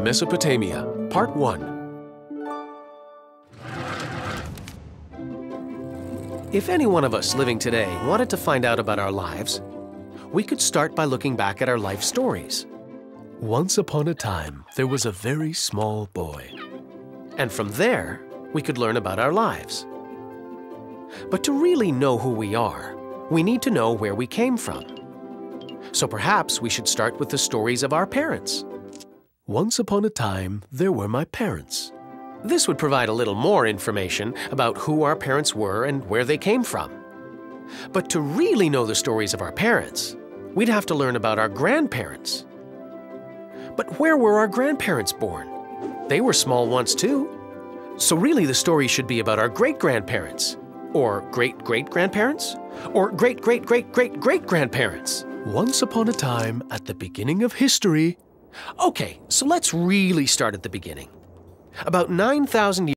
Mesopotamia, Part 1. If any one of us living today wanted to find out about our lives, we could start by looking back at our life stories. Once upon a time, there was a very small boy. And from there, we could learn about our lives. But to really know who we are, we need to know where we came from. So perhaps we should start with the stories of our parents. Once upon a time, there were my parents. This would provide a little more information about who our parents were and where they came from. But to really know the stories of our parents, we'd have to learn about our grandparents. But where were our grandparents born? They were small once too. So really the story should be about our great-grandparents, or great-great-grandparents, or great-great-great-great-great-grandparents. Once upon a time, at the beginning of history. Okay, so let's really start at the beginning. About 9,000 years